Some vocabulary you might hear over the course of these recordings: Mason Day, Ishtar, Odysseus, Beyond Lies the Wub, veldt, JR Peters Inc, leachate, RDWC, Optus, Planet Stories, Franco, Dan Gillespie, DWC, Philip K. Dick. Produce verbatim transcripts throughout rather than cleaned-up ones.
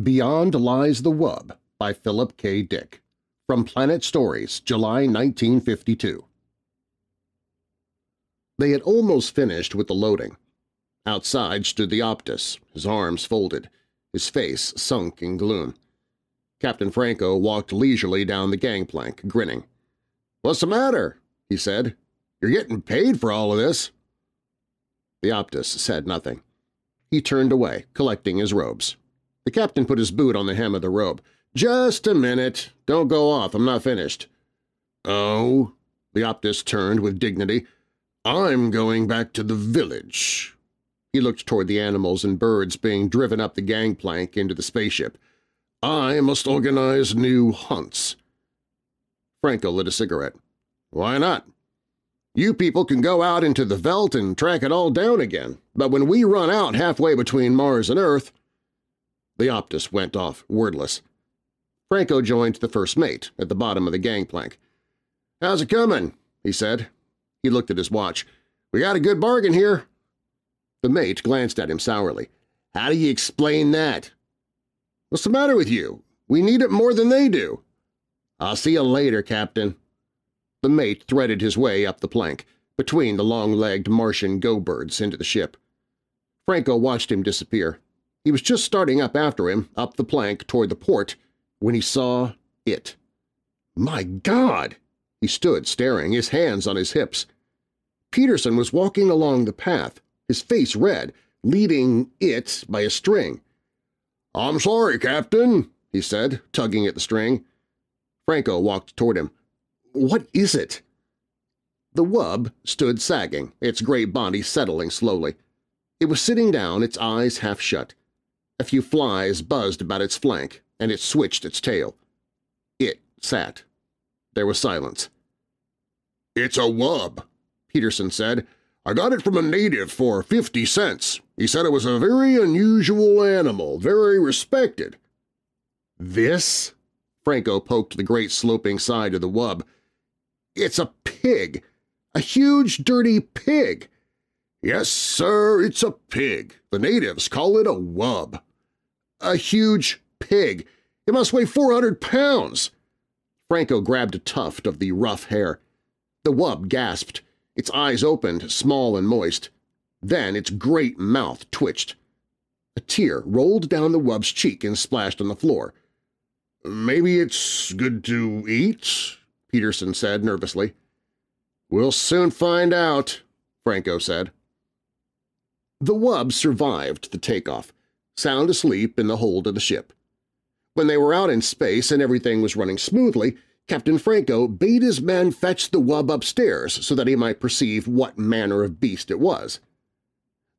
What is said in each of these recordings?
Beyond Lies the Wub by Philip K. Dick, from Planet Stories, July nineteen fifty-two. They had almost finished with the loading. Outside stood the Optus, his arms folded, his face sunk in gloom. Captain Franco walked leisurely down the gangplank, grinning. "What's the matter?" he said. "You're getting paid for all of this." The Optus said nothing. He turned away, collecting his robes. The captain put his boot on the hem of the robe. "Just a minute. Don't go off. I'm not finished." "Oh," the Optus turned with dignity. "I'm going back to the village." He looked toward the animals and birds being driven up the gangplank into the spaceship. "I must organize new hunts." Franco lit a cigarette. "Why not? You people can go out into the veldt and track it all down again, but when we run out halfway between Mars and Earth—" The Optus went off, wordless. Franco joined the first mate at the bottom of the gangplank. "How's it coming?" he said. He looked at his watch. "We got a good bargain here." The mate glanced at him sourly. "How do you explain that?" "What's the matter with you? We need it more than they do." "I'll see you later, Captain." The mate threaded his way up the plank, between the long-legged Martian go-birds into the ship. Franco watched him disappear. He was just starting up after him, up the plank toward the port, when he saw it. "My God!" He stood staring, his hands on his hips. Peterson was walking along the path, his face red, leading it by a string. "I'm sorry, Captain," he said, tugging at the string. Franco walked toward him. "What is it?" The wub stood sagging, its gray body settling slowly. It was sitting down, its eyes half shut. A few flies buzzed about its flank, and it switched its tail. It sat. There was silence. "It's a wub," Peterson said. "I got it from a native for fifty cents. He said it was a very unusual animal, very respected." "This?" Franco poked the great sloping side of the wub. "It's a pig! A huge, dirty pig!" "Yes, sir, it's a pig. The natives call it a wub." "A huge pig! It must weigh four hundred pounds!" Franco grabbed a tuft of the rough hair. The wub gasped. Its eyes opened, small and moist. Then its great mouth twitched. A tear rolled down the wub's cheek and splashed on the floor. "Maybe it's good to eat?" Peterson said nervously. "We'll soon find out," Franco said. The wub survived the takeoff, sound asleep in the hold of the ship. When they were out in space and everything was running smoothly, Captain Franco bade his men fetch the wub upstairs so that he might perceive what manner of beast it was.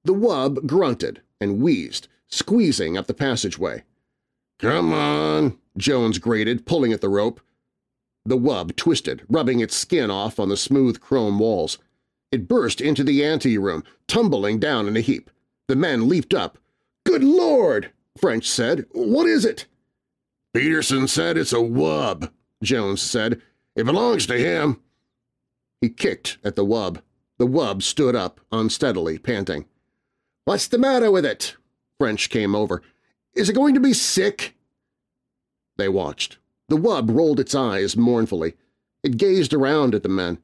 The wub grunted and wheezed, squeezing up the passageway. "Come on," Jones grated, pulling at the rope. The wub twisted, rubbing its skin off on the smooth chrome walls. It burst into the anteroom, tumbling down in a heap. The men leaped up. "Good Lord!" French said. "What is it?" "Peterson said it's a wub," Jones said. "It belongs to him." He kicked at the wub. The wub stood up, unsteadily, panting. "What's the matter with it?" French came over. "Is it going to be sick?" They watched. The wub rolled its eyes mournfully. It gazed around at the men.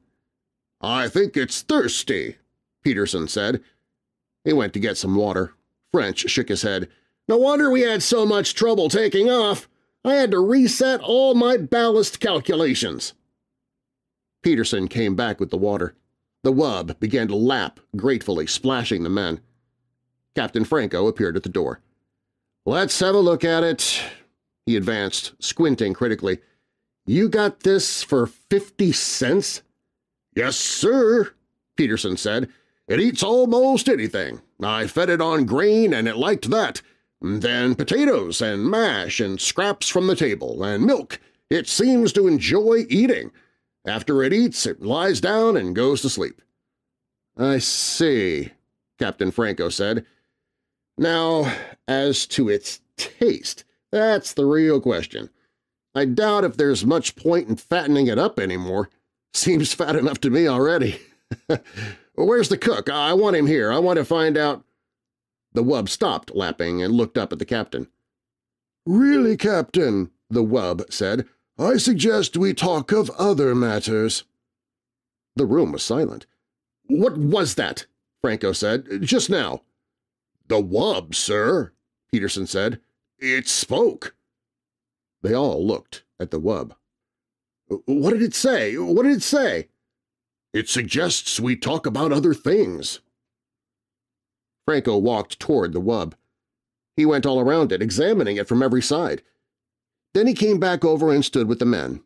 "I think it's thirsty," Peterson said. He went to get some water. French shook his head. "No wonder we had so much trouble taking off. I had to reset all my ballast calculations." Peterson came back with the water. The wub began to lap, gratefully splashing the men. Captain Franco appeared at the door. "Let's have a look at it," he advanced, squinting critically. "You got this for fifty cents?" "Yes, sir," Peterson said. "It eats almost anything. I fed it on grain and it liked that. Then potatoes and mash and scraps from the table and milk. It seems to enjoy eating. After it eats, it lies down and goes to sleep." "I see," Captain Franco said. "Now, as to its taste, that's the real question. I doubt if there's much point in fattening it up anymore. Seems fat enough to me already." "Where's the cook? I want him here. I want to find out—" The wub stopped lapping and looked up at the captain. "Really, Captain," the wub said, "I suggest we talk of other matters." The room was silent. "What was that?" Franco said, "just now." "The wub, sir," Peterson said. "It spoke." They all looked at the wub. "What did it say? What did it say?" "It suggests we talk about other things." Franco walked toward the wub. He went all around it, examining it from every side. Then he came back over and stood with the men.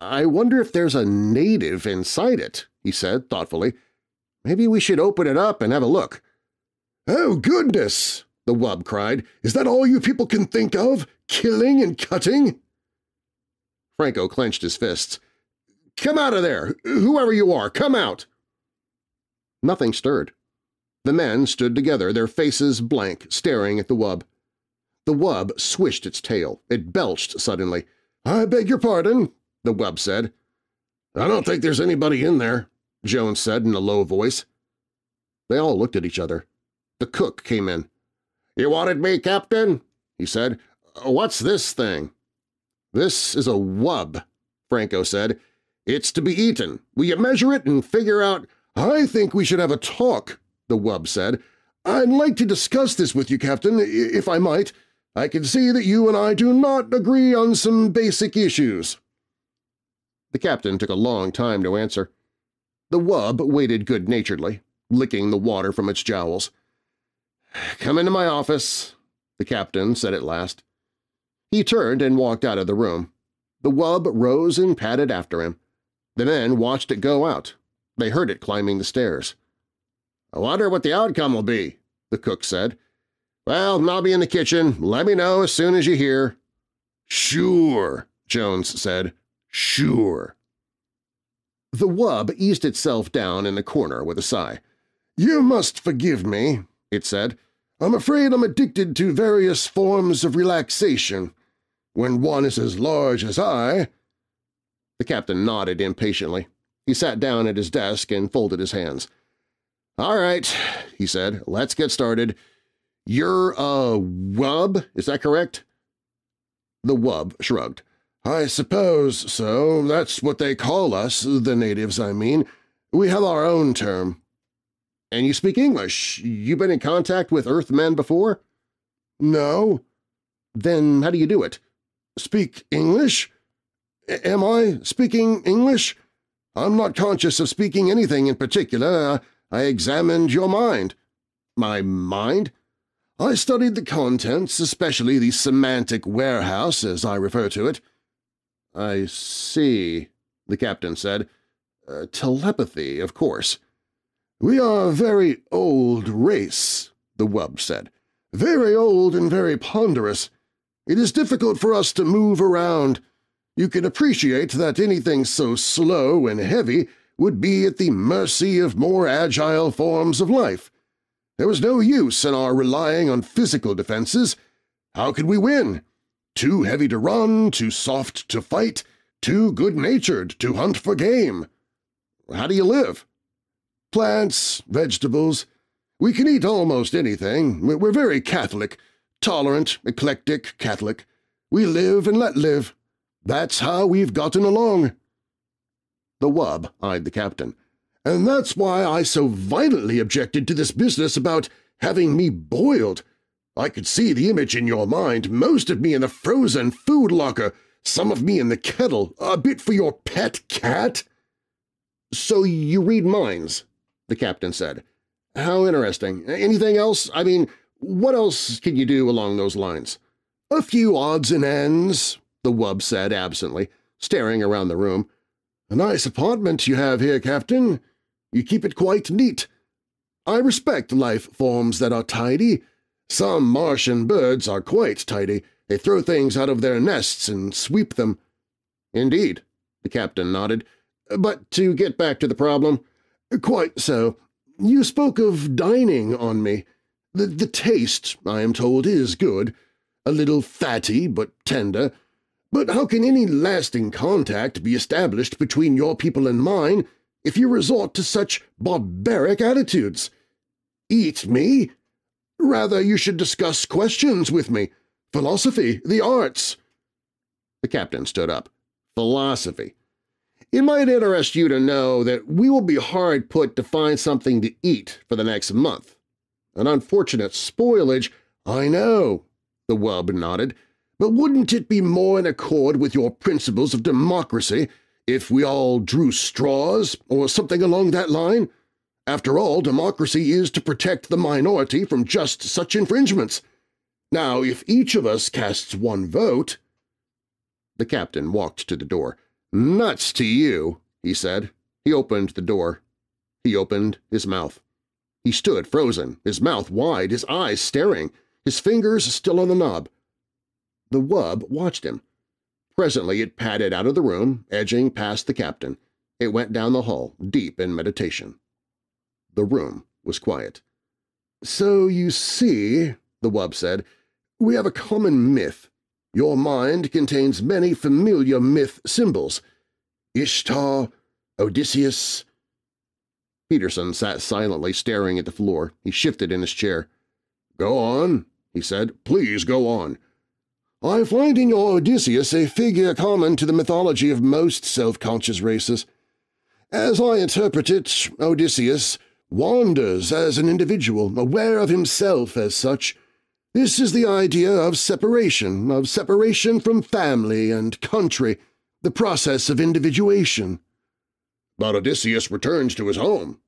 "I wonder if there's a native inside it," he said thoughtfully. "Maybe we should open it up and have a look." "Oh, goodness!" the wub cried. "Is that all you people can think of? Killing and cutting?" Franco clenched his fists. "Come out of there! Whoever you are, come out!" Nothing stirred. The men stood together, their faces blank, staring at the wub. The wub swished its tail. It belched suddenly. "I beg your pardon," the wub said. "I don't think there's anybody in there," Jones said in a low voice. They all looked at each other. The cook came in. "You wanted me, Captain?" he said. "What's this thing?" "This is a wub," Franco said. "It's to be eaten. Will you measure it and figure out—" "I think we should have a talk," the wub said. "I'd like to discuss this with you, Captain, if I might. I can see that you and I do not agree on some basic issues." The captain took a long time to answer. The wub waited good-naturedly, licking the water from its jowls. "Come into my office," the captain said at last. He turned and walked out of the room. The wub rose and padded after him. The men watched it go out. They heard it climbing the stairs. "I wonder what the outcome will be," the cook said. "Well, I'll be in the kitchen. Let me know as soon as you hear." "Sure," Jones said. "Sure." The wub eased itself down in the corner with a sigh. "You must forgive me," it said. "I'm afraid I'm addicted to various forms of relaxation. When one is as large as I—" The captain nodded impatiently. He sat down at his desk and folded his hands. "All right," he said, "let's get started. You're a wub, is that correct?" The wub shrugged. "I suppose so. That's what they call us, the natives, I mean. We have our own term." "And you speak English? You've been in contact with Earthmen before?" "No." "Then how do you do it?" "Speak English? A- am I speaking English? I'm not conscious of speaking anything in particular. I examined your mind." "My mind?" "I studied the contents, especially the semantic warehouse, as I refer to it." "I see," the captain said. Uh, "Telepathy, of course." "We are a very old race," the wub said. "Very old and very ponderous. It is difficult for us to move around. You can appreciate that anything so slow and heavy would be at the mercy of more agile forms of life. There was no use in our relying on physical defenses. How could we win? Too heavy to run, too soft to fight, too good-natured to hunt for game. How do you live? Plants, vegetables. We can eat almost anything. We're very Catholic, tolerant, eclectic, Catholic. We live and let live. That's how we've gotten along." The wub eyed the captain. "And that's why I so violently objected to this business about having me boiled. I could see the image in your mind, most of me in the frozen food locker, some of me in the kettle, a bit for your pet cat." "So you read minds," the captain said. "How interesting. Anything else? I mean, what else can you do along those lines?" "A few odds and ends," the wub said absently, staring around the room. "A nice apartment you have here, Captain. You keep it quite neat. I respect life forms that are tidy. Some Martian birds are quite tidy. They throw things out of their nests and sweep them." "Indeed," the captain nodded. "But to get back to the problem—" "Quite so. You spoke of dining on me. The, the taste, I am told, is good. A little fatty but tender. But how can any lasting contact be established between your people and mine if you resort to such barbaric attitudes? Eat me? Rather, you should discuss questions with me. Philosophy, the arts. The captain stood up. Philosophy. It might interest you to know that we will be hard put to find something to eat for the next month. An unfortunate spoilage, I know, the wub nodded, but wouldn't it be more in accord with your principles of democracy if we all drew straws or something along that line? After all, democracy is to protect the minority from just such infringements. Now, if each of us casts one vote… The captain walked to the door. Nuts to you, he said. He opened the door. He opened his mouth. He stood frozen, his mouth wide, his eyes staring, his fingers still on the knob. The wub watched him. Presently it padded out of the room, edging past the captain. It went down the hall, deep in meditation. The room was quiet. "So you see," the wub said, "we have a common myth. Your mind contains many familiar myth symbols. Ishtar, Odysseus." Peterson sat silently staring at the floor. He shifted in his chair. "Go on," he said. "Please go on." "I find in your Odysseus a figure common to the mythology of most self-conscious races. As I interpret it, Odysseus wanders as an individual, aware of himself as such. This is the idea of separation, of separation from family and country, the process of individuation." "But Odysseus returns to his home."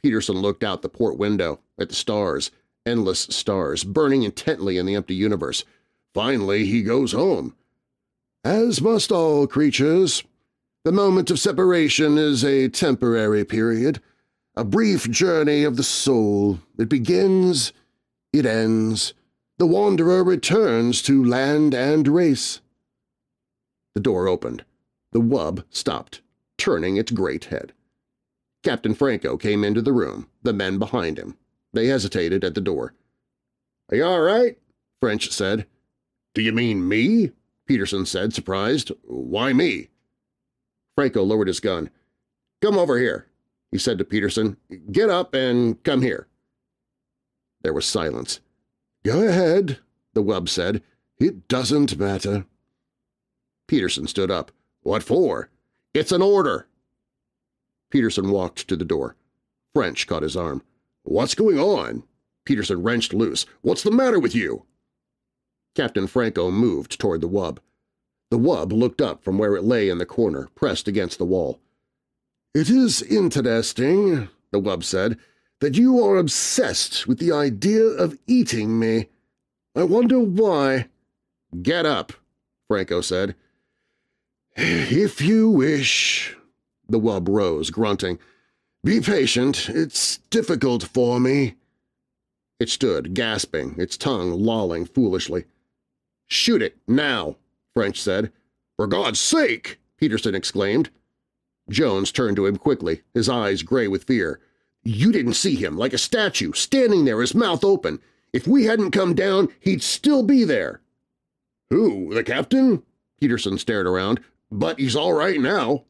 Peterson looked out the port window, at the stars, endless stars, burning intently in the empty universe. "Finally he goes home." "As must all creatures. The moment of separation is a temporary period. A brief journey of the soul. It begins, it ends. The wanderer returns to land and race." The door opened. The wub stopped, turning its great head. Captain Franco came into the room, the men behind him. They hesitated at the door. "Are you all right?" French said. "Do you mean me?" Peterson said, surprised. "Why me?" Franco lowered his gun. "Come over here," he said to Peterson. "Get up and come here." There was silence. "Go ahead," the wub said. "It doesn't matter." Peterson stood up. "What for?" "It's an order." Peterson walked to the door. French caught his arm. "What's going on?" Peterson wrenched loose. "What's the matter with you?" Captain Franco moved toward the wub. The wub looked up from where it lay in the corner, pressed against the wall. "It is interesting," the wub said, "that you are obsessed with the idea of eating me. I wonder why." "Get up," Franco said. "If you wish." The wub rose, grunting. "Be patient. It's difficult for me." It stood, gasping, its tongue lolling foolishly. "Shoot it, now," French said. "For God's sake!" Peterson exclaimed. Jones turned to him quickly, his eyes gray with fear. "You didn't see him, like a statue, standing there, his mouth open. If we hadn't come down, he'd still be there." "Who, the captain?" Peterson stared around. "But he's all right now."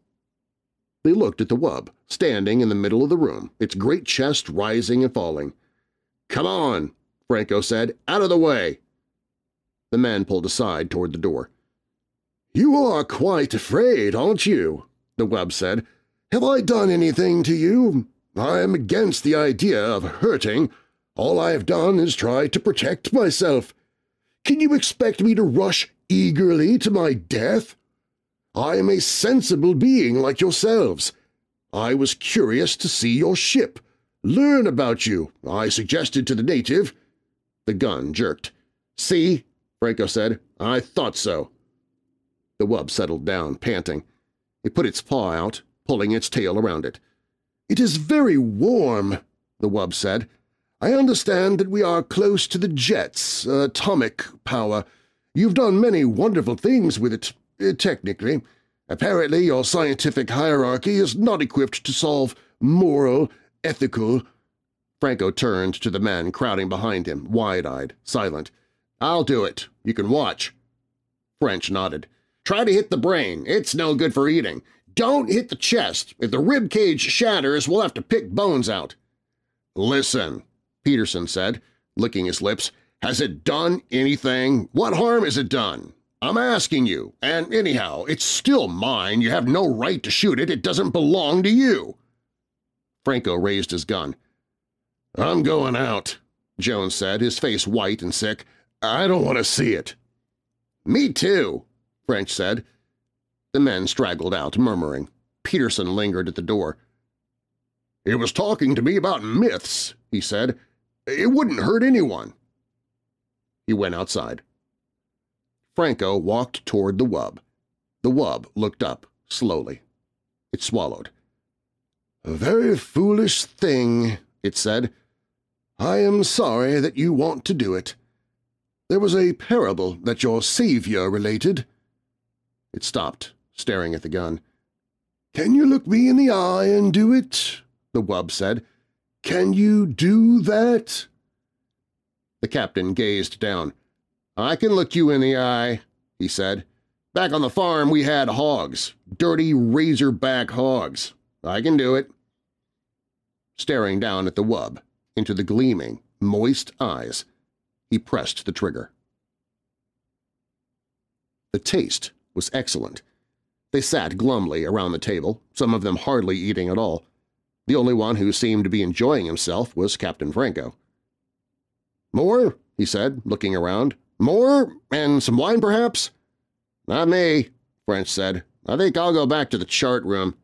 They looked at the wub, standing in the middle of the room, its great chest rising and falling. "Come on," Franco said. "Out of the way." The man pulled aside toward the door. "You are quite afraid, aren't you?" the wub said. "Have I done anything to you? I am against the idea of hurting. All I have done is try to protect myself. Can you expect me to rush eagerly to my death? I am a sensible being like yourselves. I was curious to see your ship, learn about you. I suggested to the native—" The gun jerked. "See," Franco said, "I thought so." The wub settled down, panting. It put its paw out, pulling its tail around it. "It is very warm," the wub said. "I understand that we are close to the jet's atomic power. You've done many wonderful things with it, technically. Apparently your scientific hierarchy is not equipped to solve moral, ethical—" Franco turned to the man crowding behind him, wide-eyed, silent. "I'll do it. You can watch." French nodded. "Try to hit the brain. It's no good for eating. Don't hit the chest. If the rib cage shatters, we'll have to pick bones out." "Listen," Peterson said, licking his lips. Has it done anything? What harm has it done? I'm asking you, and anyhow, it's still mine. You have no right to shoot it. It doesn't belong to you." Franco raised his gun. "I'm going out," Jones said, his face white and sick. "I don't want to see it." "Me too," French said. The men straggled out, murmuring. Peterson lingered at the door. "It was talking to me about myths," he said. "It wouldn't hurt anyone." He went outside. Franco walked toward the wub. The wub looked up slowly. It swallowed. "A very foolish thing," it said. "I am sorry that you want to do it. There was a parable that your savior related." It stopped, staring at the gun. "Can you look me in the eye and do it?" the wub said. "Can you do that?" The captain gazed down. "I can look you in the eye," he said. "Back on the farm we had hogs, dirty razorback hogs. I can do it." Staring down at the wub, into the gleaming, moist eyes, he pressed the trigger. The taste was excellent. They sat glumly around the table, some of them hardly eating at all. The only one who seemed to be enjoying himself was Captain Franco. "More?" he said, looking around. "More? And some wine, perhaps?" "Not me," French said. "I think I'll go back to the chart room."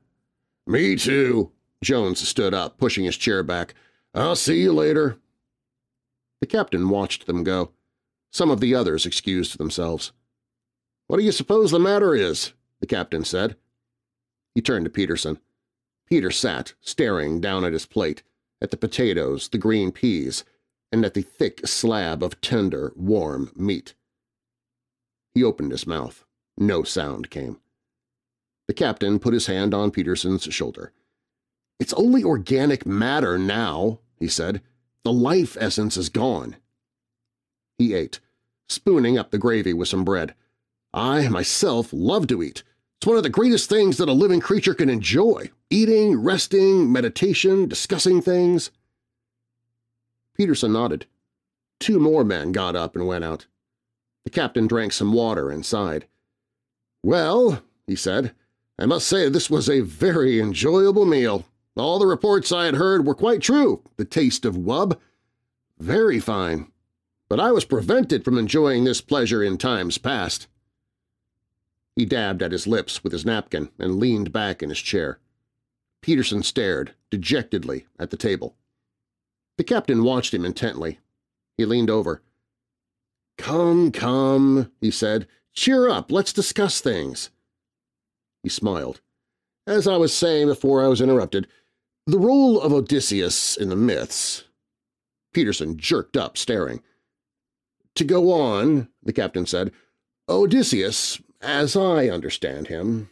"Me too." Jones stood up, pushing his chair back. "I'll see you later." The captain watched them go. Some of the others excused themselves. "What do you suppose the matter is?" the captain said. He turned to Peterson. Peter sat, staring down at his plate, at the potatoes, the green peas, and at the thick slab of tender, warm meat. He opened his mouth. No sound came. The captain put his hand on Peterson's shoulder. "It's only organic matter now," he said. "The life essence is gone." He ate, spooning up the gravy with some bread. "I, myself, love to eat. It's one of the greatest things that a living creature can enjoy. Eating, resting, meditation, discussing things." Peterson nodded. Two more men got up and went out. The captain drank some water and sighed. "Well," he said, "I must say this was a very enjoyable meal. All the reports I had heard were quite true. The taste of wub? Very fine. But I was prevented from enjoying this pleasure in times past." He dabbed at his lips with his napkin and leaned back in his chair. Peterson stared dejectedly at the table. The captain watched him intently. He leaned over. "Come, come," he said. "Cheer up. Let's discuss things." He smiled. "As I was saying before I was interrupted, the role of Odysseus in the myths." Peterson jerked up, staring. "To go on," the captain said, "Odysseus, as I understand him..."